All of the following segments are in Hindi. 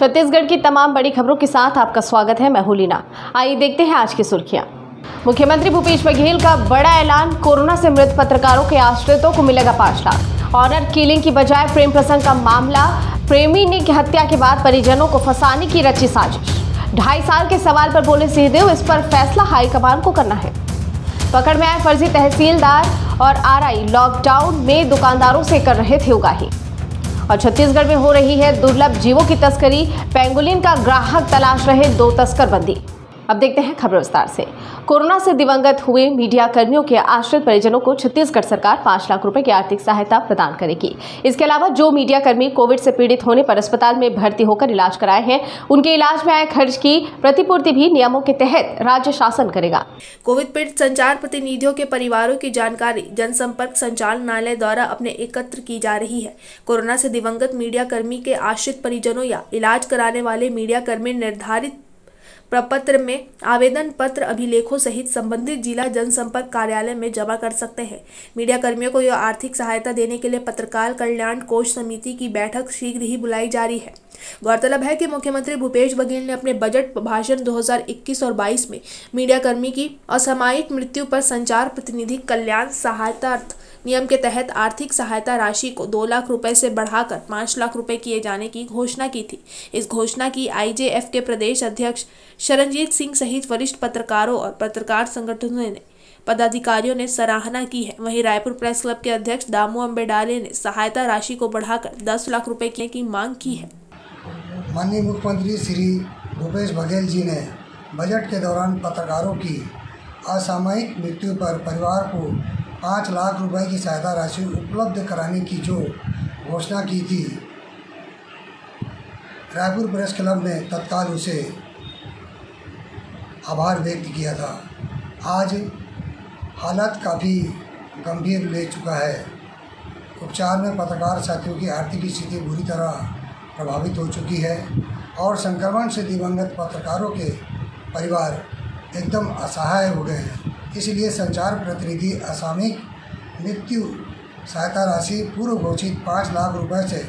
छत्तीसगढ़ की तमाम बड़ी खबरों के साथ आपका स्वागत है। मैं हूं लीना। आइए देखते हैं आज की सुर्खियां। मुख्यमंत्री भूपेश बघेल का बड़ा ऐलान, कोरोना से मृत पत्रकारों के आश्रितों को मिलेगा 5 लाख। ऑनर किलिंग की बजाय प्रेम प्रसंग का मामला, प्रेमी ने हत्या के बाद परिजनों को फंसाने की रची साजिश। 2.5 साल के सवाल पर बोले सिंहदेव, इस पर फैसला हाईकमान को करना है। पकड़ में आए फर्जी तहसीलदार और आरआई, लॉकडाउन में दुकानदारों से कर रहे थे उगाही। और छत्तीसगढ़ में हो रही है दुर्लभ जीवों की तस्करी, पेंगुलिन का ग्राहक तलाश रहे 2 तस्कर बंदी। अब देखते हैं खबर विस्तार से। कोरोना से दिवंगत हुए मीडिया कर्मियों के आश्रित परिजनों को छत्तीसगढ़ सरकार 5 लाख रुपए की आर्थिक सहायता प्रदान करेगी। इसके अलावा जो मीडिया कर्मी कोविड से पीड़ित होने पर अस्पताल में भर्ती होकर इलाज कराए हैं, उनके इलाज में आए खर्च की प्रतिपूर्ति भी नियमों के तहत राज्य शासन करेगा। कोविड पीड़ित संचार प्रतिनिधियों के परिवारों की जानकारी जनसंपर्क संचालनालय द्वारा अपने एकत्र की जा रही है। कोरोना से दिवंगत मीडिया कर्मी के आश्रित परिजनों या इलाज कराने वाले मीडिया कर्मी निर्धारित प्रपत्र में आवेदन पत्र अभिलेखों सहित संबंधित जिला जनसंपर्क कार्यालय में जमा कर सकते हैं। मीडिया कर्मियों को यह आर्थिक सहायता देने के लिए पत्रकार कल्याण कोष समिति की बैठक शीघ्र ही बुलाई जा रही है। गौरतलब है कि मुख्यमंत्री भूपेश बघेल ने अपने बजट भाषण 2021 और 22 में मीडिया कर्मी की असामयिक मृत्यु पर संचार प्रतिनिधि कल्याण सहायतार्थ नियम के तहत आर्थिक सहायता राशि को 2 लाख रुपए से बढ़ाकर 5 लाख रुपए किए जाने की घोषणा की थी। इस घोषणा की आईजेएफ के प्रदेश अध्यक्ष शरणजीत सिंह सहित वरिष्ठ पत्रकारों और पत्रकार संगठनों ने पदाधिकारियों ने सराहना की है। वहीं रायपुर प्रेस क्लब के अध्यक्ष दामू अम्बे डाले ने सहायता राशि को बढ़ाकर 10 लाख रुपए की मांग की है। माननीय मुख्यमंत्री श्री भूपेश बघेल जी ने बजट के दौरान पत्रकारों की असामयिक मृत्यु पर परिवार को 5 लाख रुपए की सहायता राशि उपलब्ध कराने की जो घोषणा की थी, रायपुर प्रेस क्लब ने तत्काल उसे आभार व्यक्त किया था। आज हालत काफ़ी गंभीर ले चुका है। उपचार में पत्रकार साथियों की आर्थिक स्थिति बुरी तरह प्रभावित हो चुकी है और संक्रमण से दिवंगत पत्रकारों के परिवार एकदम असहाय हो गए हैं। इसलिए संचार प्रतिनिधि असामयिक मृत्यु सहायता राशि पूर्व घोषित 5 लाख रुपए से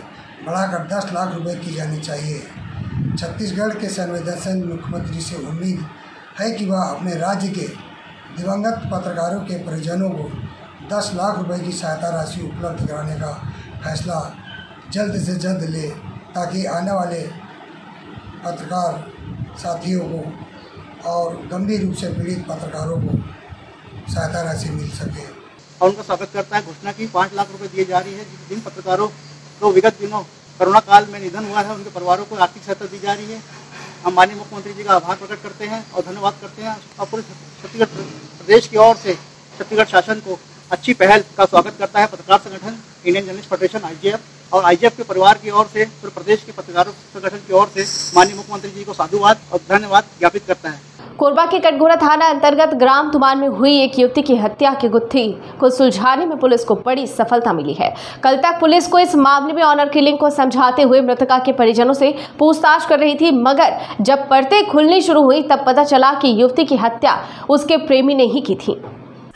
बढ़ाकर 10 लाख रुपए की जानी चाहिए। छत्तीसगढ़ के संवेदनशील मुख्यमंत्री से उम्मीद है कि वह अपने राज्य के दिवंगत पत्रकारों के परिजनों को 10 लाख रुपए की सहायता राशि उपलब्ध कराने का फैसला जल्द से जल्द ले, ताकि आने वाले पत्रकार साथियों को और गंभीर रूप से पीड़ित पत्रकारों को सहायता राशि मिल सके। और उनका स्वागत करता है। घोषणा की 5 लाख रुपए दिए जा रही है। जिन पत्रकारों को विगत दिनों कोरोना काल में निधन हुआ है, उनके परिवारों को आर्थिक सहायता दी जा रही है। हम माननीय मुख्यमंत्री जी का आभार प्रकट करते हैं और धन्यवाद करते हैं। और पूरे छत्तीसगढ़ प्रदेश की ओर से छत्तीसगढ़ शासन को अच्छी पहल का स्वागत करता है। पत्रकार संगठन इंडियन जर्नलिस्ट फेडरेशन IJF और IJF के परिवार की ओर से पूरे प्रदेश के पत्रकारों संगठन की ओर से माननीय मुख्यमंत्री जी को साधुवाद और धन्यवाद ज्ञापित करता है। कोरबा के कटघोरा थाना अंतर्गत ग्राम तुमान में हुई एक युवती की हत्या के गुत्थी को सुलझाने में पुलिस को बड़ी सफलता मिली है। कल तक पुलिस को इस मामले में ऑनर किलिंग को समझाते हुए मृतका के परिजनों से पूछताछ कर रही थी, मगर जब परतें खुलनी शुरू हुई तब पता चला कि युवती की हत्या उसके प्रेमी ने ही की थी।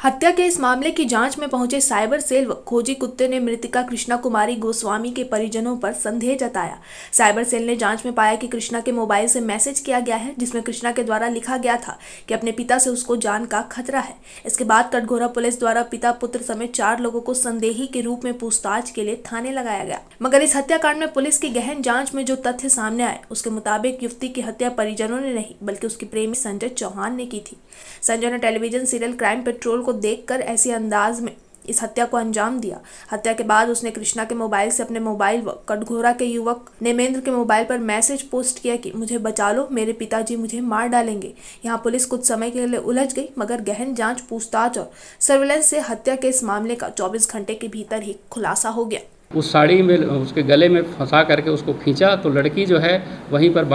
हत्या के इस मामले की जांच में पहुंचे साइबर सेल व खोजी कुत्ते ने मृतका कृष्णा कुमारी गोस्वामी के परिजनों पर संदेह जताया। साइबर सेल ने जांच में पाया कि कृष्णा के मोबाइल से मैसेज किया गया है, जिसमें कृष्णा के द्वारा लिखा गया था कि अपने पिता से उसको जान का खतरा है। इसके बाद कटघोरा पुलिस द्वारा पिता पुत्र समेत 4 लोगों को संदेही के रूप में पूछताछ के लिए थाने लगाया गया, मगर इस हत्याकांड में पुलिस की गहन जाँच में जो तथ्य सामने आए उसके मुताबिक युवती की हत्या परिजनों ने नहीं बल्कि उसके प्रेमी संजय चौहान ने की थी। संजय ने टेलीविजन सीरियल क्राइम पेट्रोल को देखकर ऐसे अंदाज में इस हत्या को अंजाम दिया। हत्या के बाद उसने कृष्णा के मोबाइल से अपने मोबाइल व कटघोरा के युवक नेमेंद्र के मोबाइल पर मैसेज पोस्ट किया कि मुझे बचा लो, मेरे पिताजी मुझे मार डालेंगे। यहाँ पुलिस कुछ समय के लिए उलझ गई, मगर गहन जांच पूछताछ और सर्विलेंस से हत्या के इस मामले का 24 घंटे के भीतर ही खुलासा हो गया। उस साड़ी में उसके गले में फंसा करके उसको खींचा तो लड़की जो है वहीं पर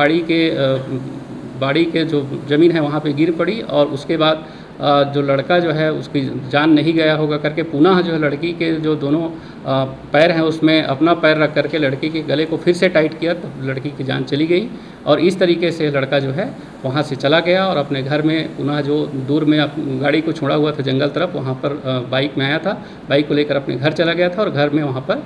बाड़ी के जो ज़मीन है वहाँ पर गिर पड़ी और उसके बाद जो लड़का जो है उसकी जान नहीं गया होगा करके पुनः जो है लड़की के जो दोनों पैर हैं उसमें अपना पैर रख करके लड़की के गले को फिर से टाइट किया तो लड़की की जान चली गई और इस तरीके से लड़का जो है वहाँ से चला गया और अपने घर में पुनः जो दूर में गाड़ी को छोड़ा हुआ था जंगल तरफ, वहाँ पर बाइक में आया था, बाइक को लेकर अपने घर चला गया था और घर में वहाँ पर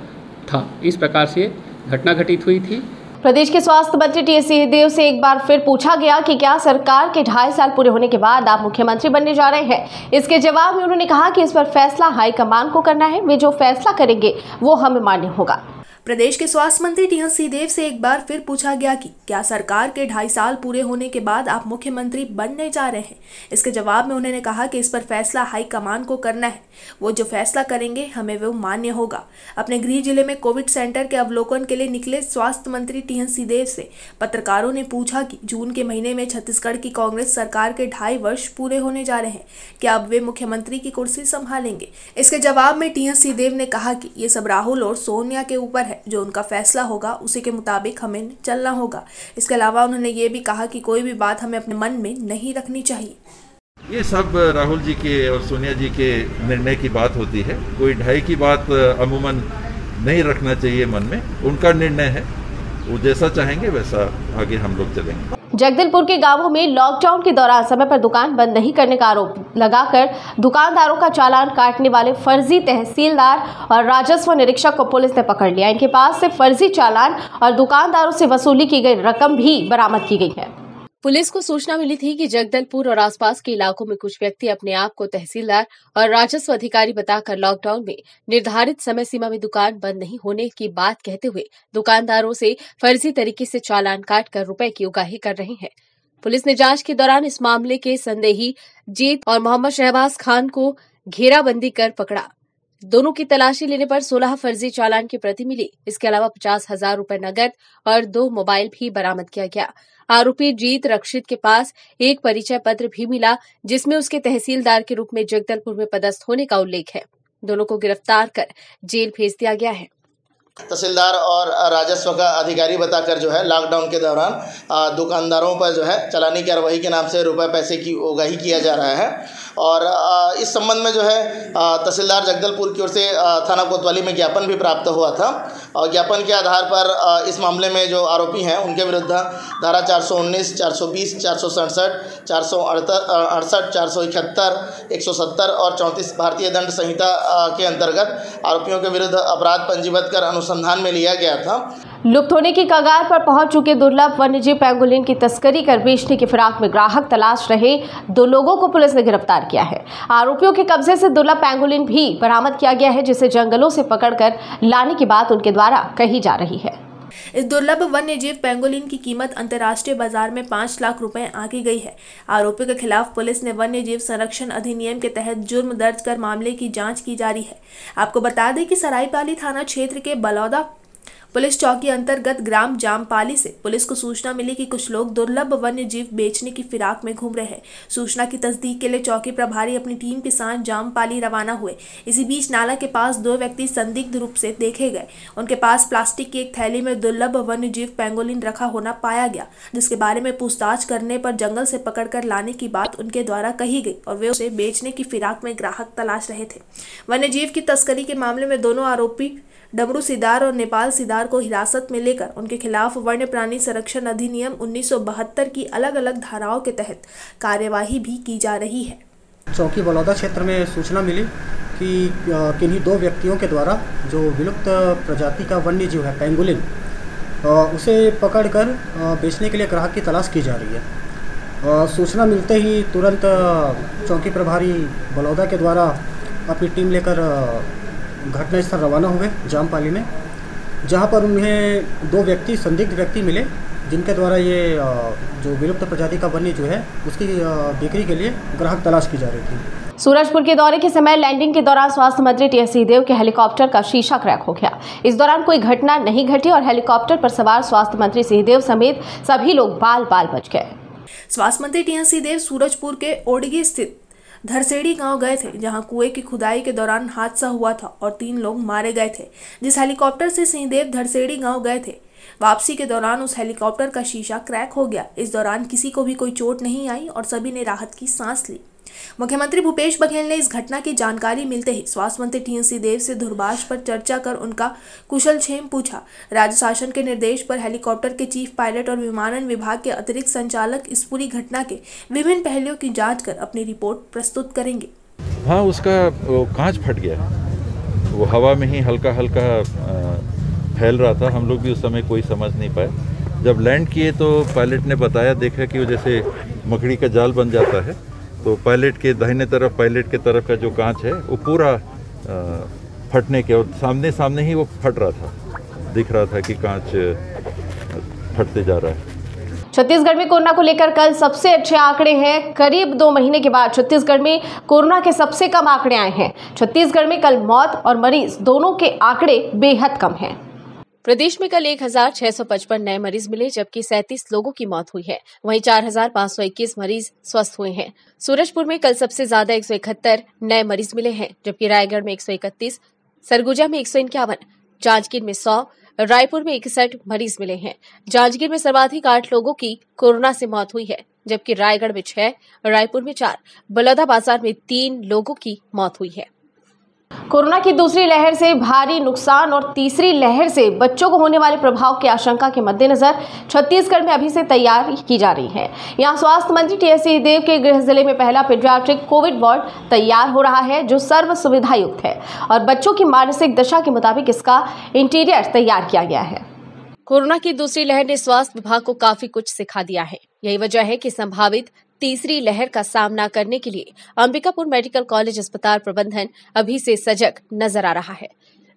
था। इस प्रकार से घटना घटित हुई थी। प्रदेश के स्वास्थ्य मंत्री टी एस सिंहदेव से एक बार फिर पूछा गया कि क्या सरकार के 2.5 साल पूरे होने के बाद आप मुख्यमंत्री बनने जा रहे हैं। इसके जवाब में उन्होंने कहा कि इस पर फैसला हाईकमान को करना है, वे जो फैसला करेंगे वो हमें मान्य होगा। प्रदेश के स्वास्थ्य मंत्री टी एस सिंहदेव से एक बार फिर पूछा गया कि क्या सरकार के 2.5 साल पूरे होने के बाद आप मुख्यमंत्री बनने जा रहे हैं। इसके जवाब में उन्होंने कहा कि इस पर फैसला हाईकमान को करना है, वो जो फैसला करेंगे हमें वो मान्य होगा। अपने गृह जिले में कोविड सेंटर के अवलोकन के लिए निकले स्वास्थ्य मंत्री टी एस सिंहदेव से पत्रकारों ने पूछा कि जून के महीने में छत्तीसगढ़ की कांग्रेस सरकार के 2.5 वर्ष पूरे होने जा रहे हैं, क्या अब वे मुख्यमंत्री की कुर्सी संभालेंगे। इसके जवाब में टी एस सिंहदेव ने कहा कि ये सब राहुल और सोनिया के ऊपर, जो उनका फैसला होगा उसी के मुताबिक हमें चलना होगा। इसके अलावा उन्होंने ये भी कहा कि कोई भी बात हमें अपने मन में नहीं रखनी चाहिए। ये सब राहुल जी के और सोनिया जी के निर्णय की बात होती है, कोई ढाई की बात अमूमन नहीं रखना चाहिए मन में। उनका निर्णय है, वो जैसा चाहेंगे वैसा आगे हम लोग चलेंगे। जगदलपुर के गांवों में लॉकडाउन के दौरान समय पर दुकान बंद नहीं करने का आरोप लगाकर दुकानदारों का चालान काटने वाले फर्जी तहसीलदार और राजस्व निरीक्षक को पुलिस ने पकड़ लिया। इनके पास से फर्जी चालान और दुकानदारों से वसूली की गई रकम भी बरामद की गई है। पुलिस को सूचना मिली थी कि जगदलपुर और आसपास के इलाकों में कुछ व्यक्ति अपने आप को तहसीलदार और राजस्व अधिकारी बताकर लॉकडाउन में निर्धारित समय सीमा में दुकान बंद नहीं होने की बात कहते हुए दुकानदारों से फर्जी तरीके से चालान काटकर रुपए की उगाही कर रहे हैं। पुलिस ने जांच के दौरान इस मामले के संदेही जीत और मोहम्मद शहबाज खान को घेराबंदी कर पकड़ा। दोनों की तलाशी लेने पर 16 फर्जी चालान की प्रति मिली। इसके अलावा 50,000 रूपये नकद और 2 मोबाइल भी बरामद किया गया। आरोपी जीत रक्षित के पास एक परिचय पत्र भी मिला जिसमें उसके तहसीलदार के रूप में जगदलपुर में पदस्थ होने का उल्लेख है। दोनों को गिरफ्तार कर जेल भेज दिया गया है। तहसीलदार और राजस्व का अधिकारी बताकर जो है लॉकडाउन के दौरान दुकानदारों पर जो है चलानी कार्रवाई के नाम से रुपए पैसे की उगाही किया जा रहा है। और इस संबंध में जो है तहसीलदार जगदलपुर की ओर से थाना कोतवाली में ज्ञापन भी प्राप्त हुआ था और ज्ञापन के आधार पर इस मामले में जो आरोपी हैं उनके विरुद्ध धारा 419, 420, 467, 468, 471, 170 और 34 भारतीय दंड संहिता के अंतर्गत आरोपियों के विरुद्ध अपराध पंजीबद्ध कर अनुसंधान में लिया गया था। लुप्त होने की कगार पर पहुंच चुके दुर्लभ वन्यजीव पैंगोलिन की तस्करी कर बेचने की फिराक में ग्राहक तलाश रहे 2 लोगों को पुलिस ने गिरफ्तार किया है। आरोपियों के कब्जे से दुर्लभ पैंगोलिन भी बरामद किया गया है, जिसे जंगलों से पकड़कर लाने की बात उनके द्वारा कही जा रही है। इस दुर्लभ वन्यजीव पेंगोलिन की कीमत अंतर्राष्ट्रीय बाजार में 5 लाख रुपए आंकी गई है। आरोपियों के खिलाफ पुलिस ने वन्यजीव संरक्षण अधिनियम के तहत जुर्म दर्ज कर मामले की जांच की जा रही है। आपको बता दें कि सरायपाली थाना क्षेत्र के बलौदा पुलिस चौकी अंतर्गत ग्राम जामपाली से पुलिस को सूचना मिली कि कुछ लोग दुर्लभ वन्य जीव बेचने की फिराक में घूम रहे हैं। सूचना की तस्दीक के लिए चौकी प्रभारी अपनी टीम के साथ जामपाली रवाना हुए। इसी बीच नाला के पास 2 व्यक्ति संदिग्ध रूप से देखे गए। उनके पास प्लास्टिक की एक थैली में दुर्लभ वन्य जीव पेंगोलिन रखा होना पाया गया, जिसके बारे में पूछताछ करने पर जंगल से पकड़कर लाने की बात उनके द्वारा कही गई और वे उसे बेचने की फिराक में ग्राहक तलाश रहे थे। वन्य जीव की तस्करी के मामले में दोनों आरोपी डबरू सिदार और नेपाल सिदार को हिरासत में लेकर उनके खिलाफ वन्य प्राणी संरक्षण अधिनियम 1972 की अलग अलग धाराओं के तहत कार्यवाही भी की जा रही है। चौकी बलौदा क्षेत्र में सूचना मिली कि किन्हीं 2 व्यक्तियों के द्वारा जो विलुप्त प्रजाति का वन्य जीव है पेंगुलिन, उसे पकड़कर बेचने के लिए ग्राहक की तलाश की जा रही है। सूचना मिलते ही तुरंत चौकी प्रभारी बलौदा के द्वारा अपनी टीम लेकर घटनास्थल रवाना हुए जामपाली में, जहां पर उन्हें 2 व्यक्ति संदिग्ध व्यक्ति मिले जिनके द्वारा ये जो विलुप्त प्रजाति का वन्य जो है उसकी बिक्री के लिए ग्राहक तलाश की जा रही थी। सूरजपुर के दौरे के समय लैंडिंग के दौरान स्वास्थ्य मंत्री टी एस सिंहदेव के हेलीकॉप्टर का शीशा क्रैक हो गया। इस दौरान कोई घटना नहीं घटी और हेलीकॉप्टर पर सवार स्वास्थ्य मंत्री सिंहदेव समेत सभी लोग बाल बाल बच गए। स्वास्थ्य मंत्री टी एस सिंहदेव सूरजपुर के ओडगी स्थित धरसेड़ी गांव गए थे, जहां कुएं की खुदाई के दौरान हादसा हुआ था और 3 लोग मारे गए थे। जिस हेलीकॉप्टर से सिंहदेव धरसेड़ी गांव गए थे, वापसी के दौरान उस हेलीकॉप्टर का शीशा क्रैक हो गया। इस दौरान किसी को भी कोई चोट नहीं आई और सभी ने राहत की सांस ली। मुख्यमंत्री भूपेश बघेल ने इस घटना की जानकारी मिलते ही स्वास्थ्य मंत्री टी एस सिंहदेव से दूरभाष पर चर्चा कर उनका कुशल क्षेम पूछा। राज्य शासन के निर्देश पर हेलीकॉप्टर के चीफ पायलट और विमानन विभाग के अतिरिक्त संचालक इस पूरी घटना के विभिन्न पहलुओं की जांच कर अपनी रिपोर्ट प्रस्तुत करेंगे। हाँ, उसका कांच फट गया, वो हवा में ही हल्का हल्का फैल रहा था। हम लोग भी उस समय कोई समझ नहीं पाए। जब लैंड किए तो पायलट ने बताया, देखा कि वो जैसे मकड़ी का जाल बन जाता है, तो पायलट के दाहिने तरफ, पायलट के तरफ का जो कांच है वो पूरा फटने के, और सामने सामने ही वो फट रहा था, दिख रहा था कि कांच फटते जा रहा है। छत्तीसगढ़ में कोरोना को लेकर कल सबसे अच्छे आंकड़े हैं। करीब 2 महीने के बाद छत्तीसगढ़ में कोरोना के सबसे कम आंकड़े आए हैं। छत्तीसगढ़ में कल मौत और मरीज दोनों के आंकड़े बेहद कम हैं। प्रदेश में कल 1655 नए मरीज मिले, जबकि 37 लोगों की मौत हुई है। वहीं 4521 मरीज स्वस्थ हुए हैं। सूरजपुर में कल सबसे ज्यादा 171 नए मरीज मिले हैं, जबकि रायगढ़ में 131, सरगुजा में 151, जांजगीर में 100, रायपुर में 61 मरीज मिले हैं। जांजगीर में सर्वाधिक 8 लोगों की कोरोना से मौत हुई है, जबकि रायगढ़ में 6, रायपुर में 4, बलौदाबाजार में 3 लोगों की मौत हुई है। कोरोना की दूसरी लहर से भारी नुकसान और तीसरी लहर से बच्चों को होने वाले प्रभाव की आशंका के मद्देनजर छत्तीसगढ़ में अभी से तैयारी की जा रही है। यहाँ स्वास्थ्य मंत्री टी एस सिंहदेव के गृह जिले में पहला पेडियाट्रिक कोविड वार्ड तैयार हो रहा है, जो सर्व सुविधा युक्त है और बच्चों की मानसिक दशा के मुताबिक इसका इंटीरियर तैयार किया गया है। कोरोना की दूसरी लहर ने स्वास्थ्य विभाग को काफी कुछ सिखा दिया है। यही वजह है कि संभावित तीसरी लहर का सामना करने के लिए अंबिकापुर मेडिकल कॉलेज अस्पताल प्रबंधन अभी से सजग नजर आ रहा है।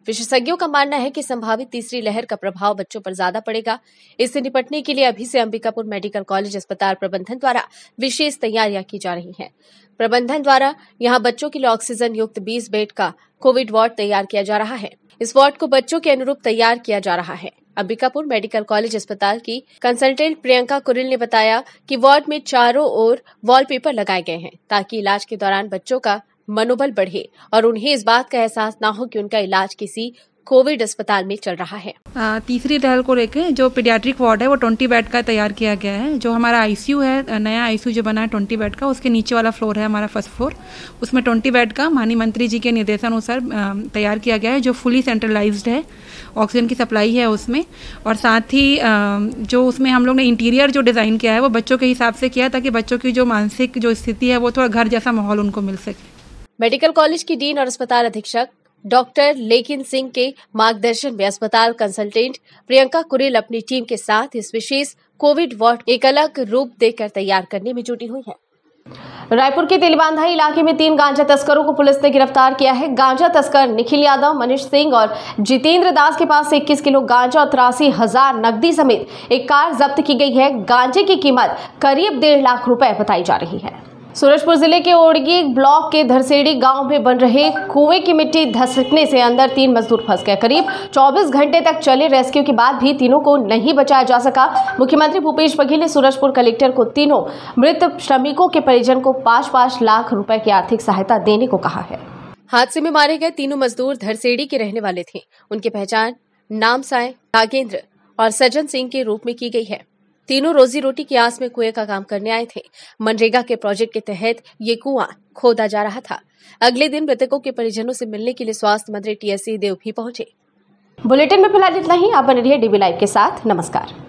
विशेषज्ञों का मानना है कि संभावित तीसरी लहर का प्रभाव बच्चों पर ज्यादा पड़ेगा। इससे निपटने के लिए अभी से अंबिकापुर मेडिकल कॉलेज अस्पताल प्रबंधन द्वारा विशेष तैयारियां की जा रही हैं। प्रबंधन द्वारा यहां बच्चों के लिए ऑक्सीजन युक्त 20 बेड का कोविड वार्ड तैयार किया जा रहा है। इस वार्ड को बच्चों के अनुरूप तैयार किया जा रहा है। अंबिकापुर मेडिकल कॉलेज अस्पताल की कंसल्टेंट प्रियंका कुरेल ने बताया कि वार्ड में चारों ओर वॉलपेपर लगाए गए हैं, ताकि इलाज के दौरान बच्चों का मनोबल बढ़े और उन्हें इस बात का एहसास ना हो कि उनका इलाज किसी कोविड अस्पताल में चल रहा है। तीसरी लहर को लेकर जो पीडियाट्रिक वार्ड है वो 20 बेड का तैयार किया गया है। जो हमारा आईसीयू है, नया आईसीयू जो बना है 20 बेड का, उसके नीचे वाला फ्लोर है हमारा फर्स्ट फ्लोर, उसमें 20 बेड का माननीय मंत्री जी के निर्देशानुसार तैयार किया गया है, जो फुली सेंट्रलाइज्ड है। ऑक्सीजन की सप्लाई है उसमें, और साथ ही जो उसमें हम लोग ने इंटीरियर जो डिज़ाइन किया है वो बच्चों के हिसाब से किया है, ताकि बच्चों की जो मानसिक जो स्थिति है वो थोड़ा घर जैसा माहौल उनको मिल सके। मेडिकल कॉलेज की डीन और अस्पताल अधीक्षक डॉक्टर लेकिन सिंह के मार्गदर्शन में अस्पताल कंसल्टेंट प्रियंका कुरेल अपनी टीम के साथ इस विशेष कोविड वार्ड एक अलग रूप देकर तैयार करने में जुटी हुई है। रायपुर के तेलीबांधा इलाके में 3 गांजा तस्करों को पुलिस ने गिरफ्तार किया है। गांजा तस्कर निखिल यादव, मनीष सिंह और जितेंद्र दास के पास से 21 किलो गांजा और 83,000 नकदी समेत एक कार जब्त की गई है। गांजे की कीमत करीब 1.5 लाख रुपए बताई जा रही है। सूरजपुर जिले के ओड़गी ब्लॉक के धरसेड़ी गांव में बन रहे कुएं की मिट्टी धसकने से अंदर 3 मजदूर फंस गए। करीब 24 घंटे तक चले रेस्क्यू के बाद भी तीनों को नहीं बचाया जा सका। मुख्यमंत्री भूपेश बघेल ने सूरजपुर कलेक्टर को तीनों मृत श्रमिकों के परिजन को 5-5 लाख रुपए की आर्थिक सहायता देने को कहा है। हादसे में मारे गए तीनों मजदूर धरसेड़ी के रहने वाले थे। उनकी पहचान नामसाय, नागेंद्र और सज्जन सिंह के रूप में की गई है। तीनों रोजी रोटी की आस में कुएं का काम करने आए थे। मनरेगा के प्रोजेक्ट के तहत ये कुआं खोदा जा रहा था। अगले दिन मृतकों के परिजनों से मिलने के लिए स्वास्थ्य मंत्री टी एस सिंहदेव भी पहुंचे। बुलेटिन में फिलहाल इतना ही। आप बने रहिए डीबी लाइव के साथ। नमस्कार।